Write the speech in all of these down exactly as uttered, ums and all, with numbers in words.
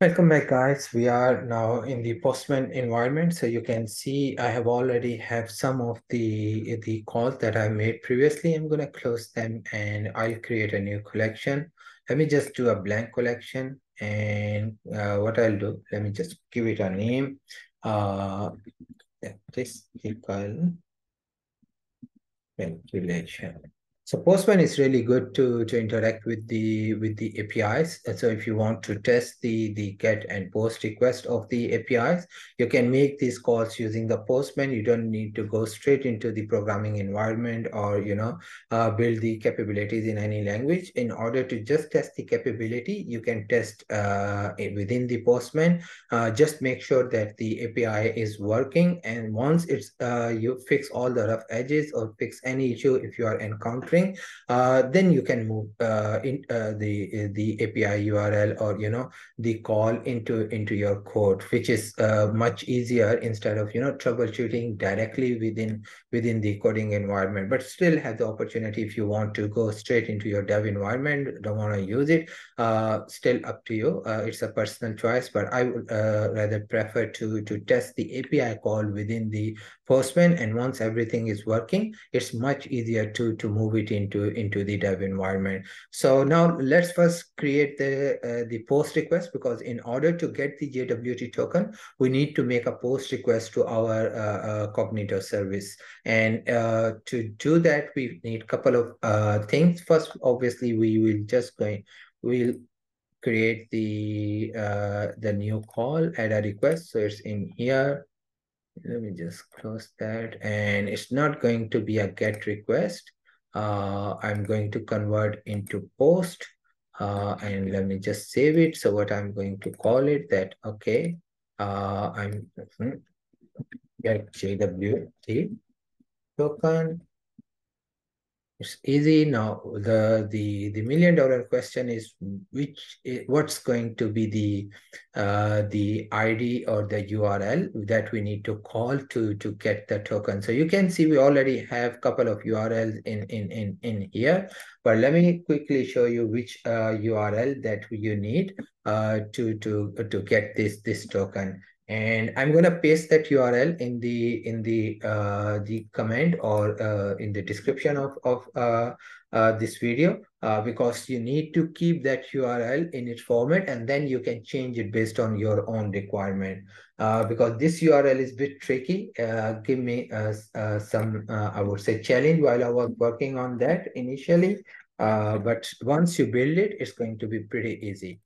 Welcome back, guys. We are now in the Postman environment. So you can see I have already have some of the, the calls that I made previously. I'm going to close them and I'll create a new collection. Let me just do a blank collection. And uh, what I'll do, let me just give it a name. Uh, statistical calculation. So Postman is really good to, to interact with the with the A P Is. And so if you want to test the, the get and post request of the A P Is, you can make these calls using the Postman. You don't need to go straight into the programming environment or you know uh, build the capabilities in any language. In order to just test the capability, you can test uh, within the Postman. Uh, just make sure that the A P I is working. And once it's uh, you fix all the rough edges or fix any issue if you are encountering, Uh, then you can move uh, in, uh, the the A P I U R L or you know the call into into your code, which is uh, much easier instead of you know troubleshooting directly within within the coding environment. But still have the opportunity if you want to go straight into your dev environment, don't want to use it. Uh, still up to you. Uh, it's a personal choice, but I would uh, rather prefer to to test the A P I call within the Postman. And once everything is working, it's much easier to to move it into into the dev environment. So now let's first create the uh, the post request, because in order to get the J W T token, we need to make a post request to our uh, uh, Cognito service. And uh, to do that, we need a couple of uh, things. First, obviously, we will just going we'll create the uh, the new call add a request. So it's in here. Let me just close that, and it's not going to be a GET request. Uh, I'm going to convert into post, uh, and let me just save it. So what I'm going to call it that, okay, uh, I'm get J W T token. It's easy. Now the the the million dollar question is which what's going to be the uh, the I D or the U R L that we need to call to to get the token. So you can see we already have a couple of U R Ls in in in in here. But let me quickly show you which uh, U R L that you need uh, to to to get this this token. And I'm going to paste that U R L in the in the uh, the comment or uh, in the description of of uh, uh, this video, uh, because you need to keep that U R L in its format, and then you can change it based on your own requirement. Uh, because this U R L is a bit tricky. Uh, give me uh, uh, some, uh, I would say, challenge while I was working on that initially. Uh, but once you build it, it's going to be pretty easy.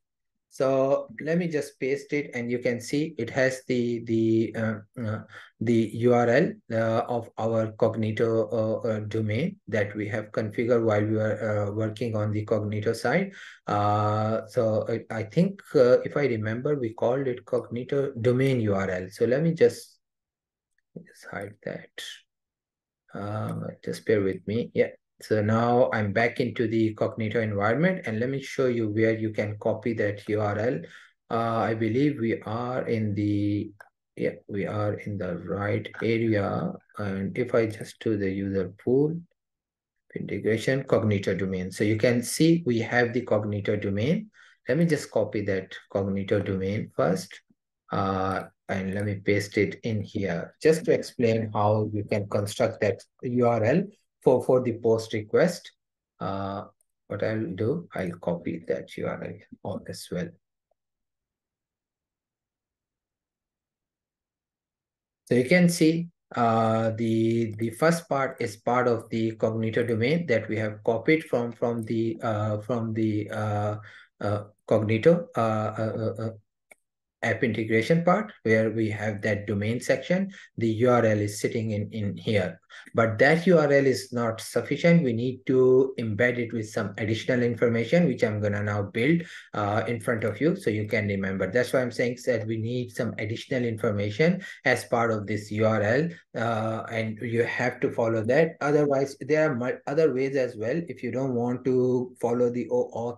So let me just paste it, and you can see it has the the uh, uh, the U R L uh, of our Cognito uh, uh, domain that we have configured while we were uh, working on the Cognito side. Uh, so I, I think uh, if I remember, we called it Cognito domain U R L. So let me just, just hide that. Uh, just bear with me. Yeah. So now I'm back into the Cognito environment, and let me show you where you can copy that U R L. Uh, I believe we are in the yeah we are in the right area, and if I just do the user pool integration Cognito domain, so you can see we have the Cognito domain. Let me just copy that Cognito domain first. Uh, and let me paste it in here just to explain how you can construct that U R L. For, for the post request, uh, what I will do, I'll copy that U R L as well. So you can see uh, the, the first part is part of the Cognito domain that we have copied from, from the, uh, from the uh, uh, Cognito uh, uh, uh, app integration part, where we have that domain section. The U R L is sitting in, in here, but that U R L is not sufficient. We need to embed it with some additional information, which I'm going to now build uh, in front of you so you can remember. That's why I'm saying that we need some additional information as part of this U R L, uh, and you have to follow that. Otherwise, there are other ways as well. If you don't want to follow the OAuth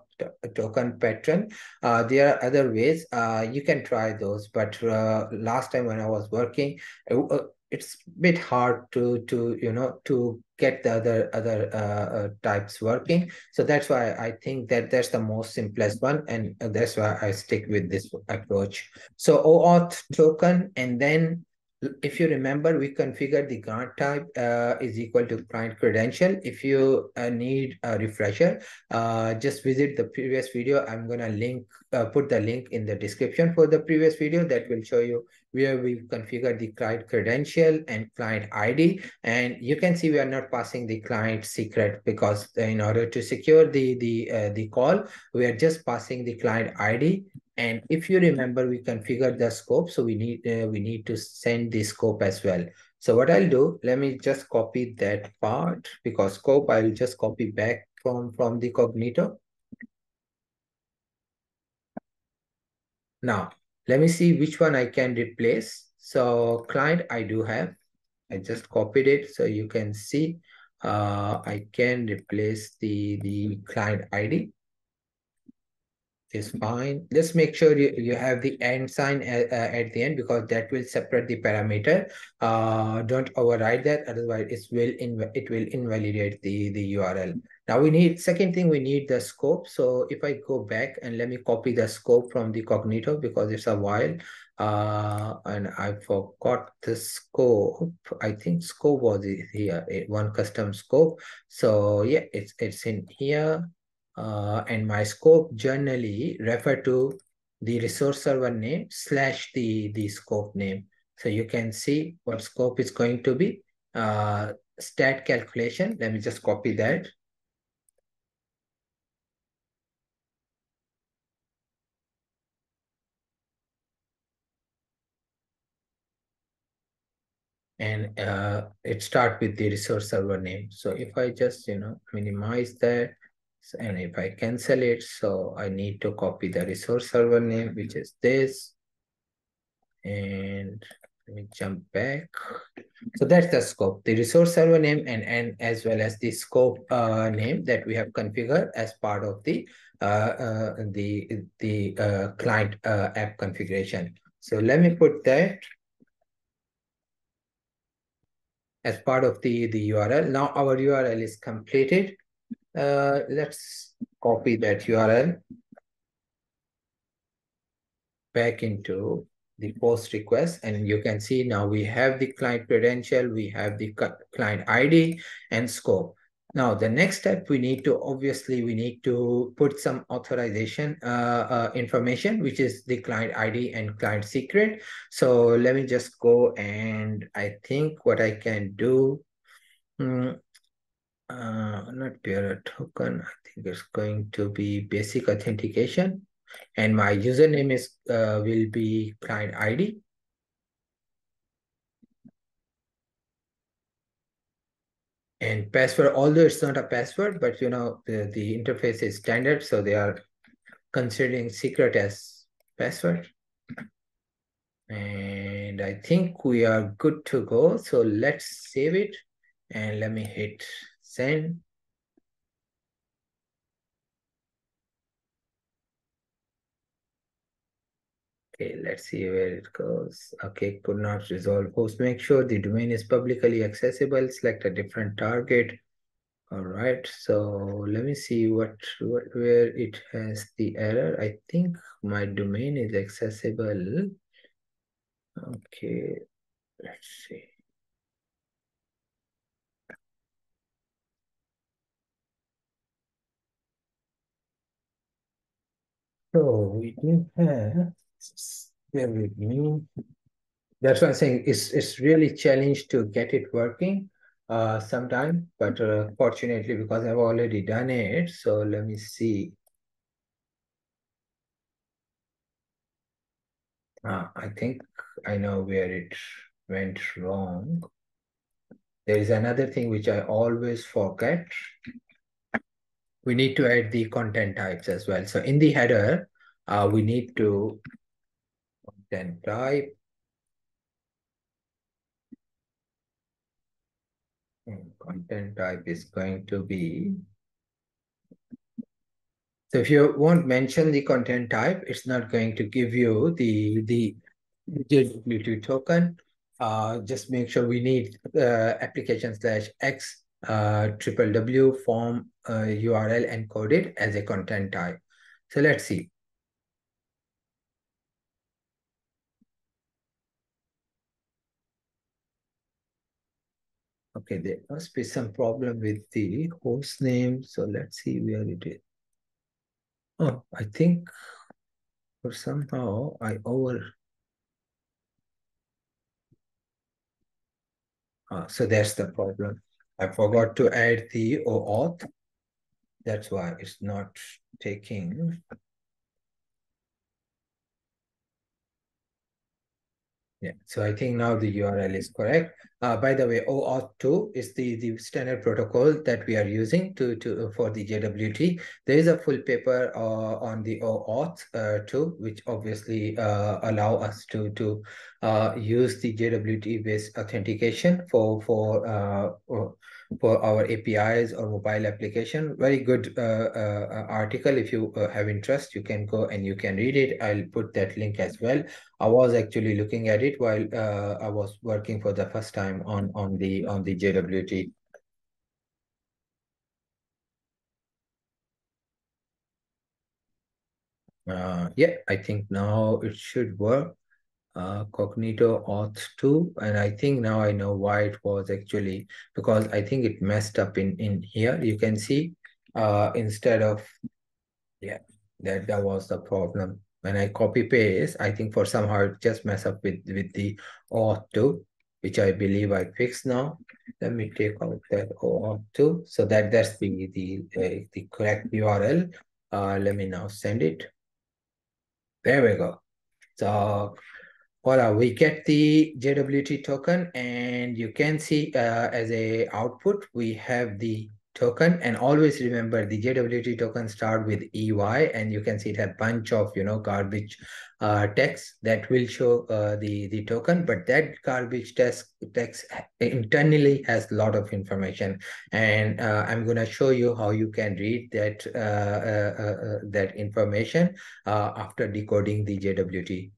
token pattern, uh, there are other ways. Uh, you can try those, but uh, last time when I was working, uh, it's a bit hard to to you know to get the other other uh, types working. So that's why I think that that's the most simplest one, and that's why I stick with this approach. So OAuth token, and then if you remember, we configured the grant type uh, is equal to client credential. If you uh, need a refresher, uh, just visit the previous video. I'm going to link, uh, put the link in the description for the previous video that will show you where we configured the client credential and client I D. And you can see we are not passing the client secret because in order to secure the, the, uh, the call, we are just passing the client I D. And if you remember, we configured the scope, so we need uh, we need to send the scope as well. So what I'll do, let me just copy that part, because scope I'll just copy back from from the Cognito. Now let me see which one I can replace. So client I do have, I just copied it, so you can see uh, I can replace the the client I D. Is fine. Let's make sure you, you have the and sign at, uh, at the end, because that will separate the parameter. Uh, don't override that, otherwise it will inv it will invalidate the, the U R L. Now we need, second thing, we need the scope. So if I go back and let me copy the scope from the Cognito, because it's a while, uh, and I forgot the scope. I think scope was here, one custom scope. So yeah, it's, it's in here. Uh, and my scope generally refer to the resource server name slash the, the scope name. So you can see what scope is going to be. Uh, stat calculation, let me just copy that. And uh, it starts with the resource server name. So if I just, you know, minimize that, and if I cancel it, so I need to copy the resource server name, which is this. And let me jump back. So that's the scope, the resource server name, and, and as well as the scope uh, name that we have configured as part of the uh, uh, the the uh, client uh, app configuration. So let me put that as part of the, the U R L. Now our U R L is completed. Uh, let's copy that U R L back into the post request, and you can see now we have the client credential, we have the client I D and scope. Now the next step, we need to, obviously we need to put some authorization uh, uh, information, which is the client I D and client secret. So let me just go, and I think what I can do, mm, Uh, not bearer token, I think it's going to be basic authentication, and my username is uh, will be client I D. And password, although it's not a password, but you know, the, the interface is standard, so they are considering secret as password. And I think we are good to go. So let's save it, and let me hit send. Okay, let's see where it goes. Okay, could not resolve host. Make sure the domain is publicly accessible. Select a different target. All right, so let me see what, what where it has the error. I think my domain is accessible. Okay, let's see. So we do have, bear with me. That's what I'm saying, it's, it's really challenged to get it working uh, sometime, but uh, fortunately, because I've already done it, so let me see. Ah, I think I know where it went wrong. There is another thing which I always forget. We need to add the content types as well. So in the header, uh, we need to content type and content type is going to be. So if you won't mention the content type, it's not going to give you the the J W T token. Uh, just make sure we need uh, application slash X uh, triple W form uh, U R L encoded as a content type. So let's see. Okay, there must be some problem with the host name. So let's see where it is. Oh, I think or somehow I over. Ah, so that's the problem. I forgot to add the OAuth. That's why it's not taking. Yeah, so I think now the U R L is correct. Uh, by the way, OAuth two is the, the standard protocol that we are using to, to for the J W T. There is a full paper uh, on the OAuth two, uh, which obviously uh, allow us to, to uh, use the J W T-based authentication for, for, uh, for our A P Is or mobile application. Very good uh, uh, article. If you uh, have interest, you can go and you can read it. I'll put that link as well. I was actually looking at it while uh, I was working for the first time on on the on the J W T. Uh, yeah, I think now it should work. Uh, Cognito auth two, and I think now I know why it was actually, because I think it messed up in in here. You can see uh, instead of yeah that that was the problem. When I copy paste, I think for somehow it just messed up with with the auth two. Which I believe I fixed now. Let me take out that OAuth two. So that, that's the, the, uh, the correct U R L. Uh, let me now send it. There we go. So voila, we get the J W T token, and you can see uh, as a output, we have the token. And always remember, the J W T token start with E Y, and you can see it has a bunch of, you know, garbage uh, text that will show uh, the, the token, but that garbage text, text internally has a lot of information. And uh, I'm going to show you how you can read that, uh, uh, uh, that information uh, after decoding the J W T.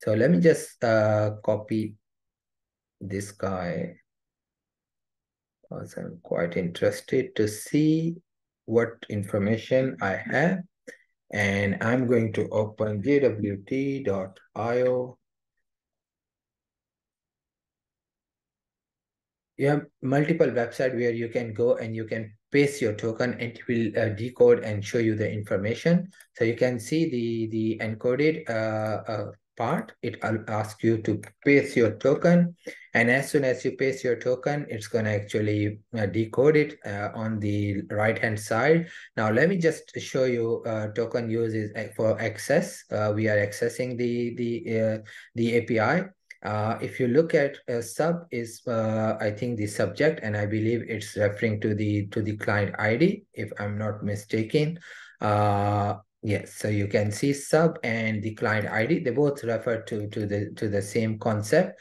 So let me just uh, copy this guy. Also, I'm quite interested to see what information I have. And I'm going to open J W T dot I O. You have multiple websites where you can go and you can paste your token, and it will uh, decode and show you the information. So you can see the, the encoded uh, uh, part. It will ask you to paste your token. And as soon as you paste your token, it's going to actually uh, decode it uh, on the right-hand side. Now, let me just show you uh, token uses for access. Uh, we are accessing the, the, uh, the A P I. Uh, if you look at uh, sub is, uh, I think, the subject, and I believe it's referring to the, to the client I D, if I'm not mistaken. Uh, Yes, so you can see sub and the client I D. They both refer to, to, the, to the same concept.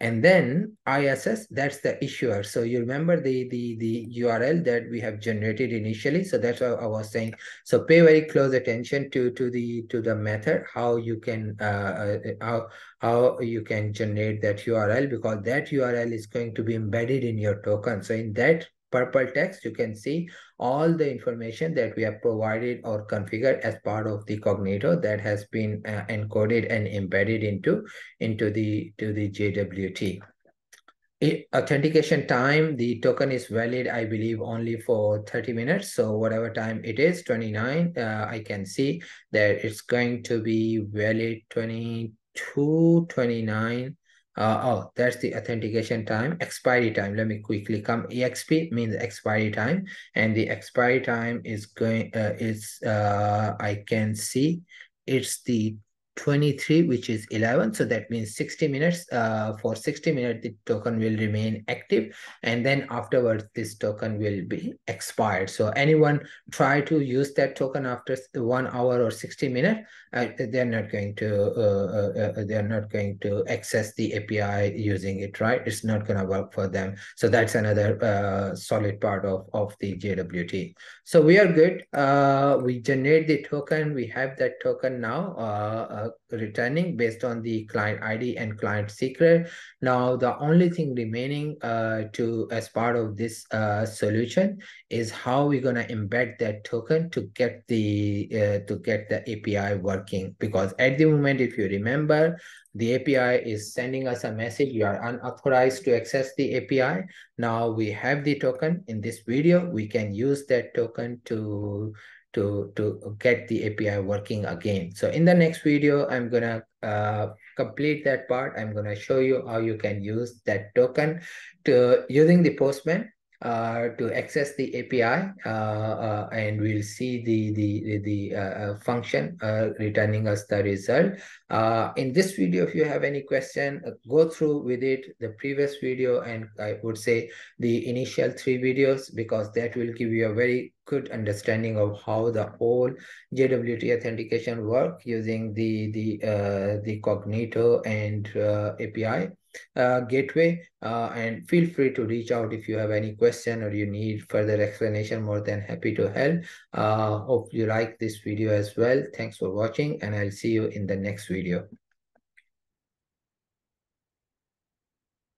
And then I S S, that's the issuer. So you remember the, the, the U R L that we have generated initially. So that's what I was saying. So pay very close attention to, to, the, to the method, how you can uh, how, how you can generate that U R L, because that U R L is going to be embedded in your token. So in that purple text, you can see all the information that we have provided or configured as part of the Cognito that has been uh, encoded and embedded into, into the, to the J W T. It, authentication time, the token is valid, I believe, only for thirty minutes. So whatever time it is, twenty-nine, uh, I can see that it's going to be valid twenty-two, twenty-nine, Uh, oh, that's the authentication time. Expiry time. Let me quickly come. E X P means expiry time, and the expiry time is going. Uh, is uh, I can see it's the twenty-three, which is eleven. So that means sixty minutes. Uh, for sixty minutes, the token will remain active, and then afterwards, this token will be expired. So anyone try to use that token after one hour or sixty minutes, uh, they're not going to uh, uh, they're not going to access the A P I using it. Right? It's not going to work for them. So that's another uh, solid part of of the J W T. So we are good. Uh, we generate the token. We have that token now. Uh, uh, uh, returning based on the client I D and client secret. Now, the only thing remaining uh, to as part of this uh, solution is how we're going to embed that token to get the uh, to get the A P I working. Because at the moment, if you remember, the A P I is sending us a message, you are unauthorized to access the A P I. Now we have the token in this video, we can use that token to, to, to get the A P I working again. So in the next video, I'm gonna uh, complete that part. I'm gonna show you how you can use that token to using the Postman uh, to access the A P I. Uh, uh, and we'll see the, the, the uh, function uh, returning us the result. Uh, in this video, if you have any question, uh, go through with it, the previous video, and I would say the initial three videos, because that will give you a very good understanding of how the whole J W T authentication work using the, the, uh, the Cognito and uh, A P I uh, gateway. Uh, and feel free to reach out if you have any question or you need further explanation, more than happy to help. Uh, hope you like this video as well. Thanks for watching, and I'll see you in the next video. video.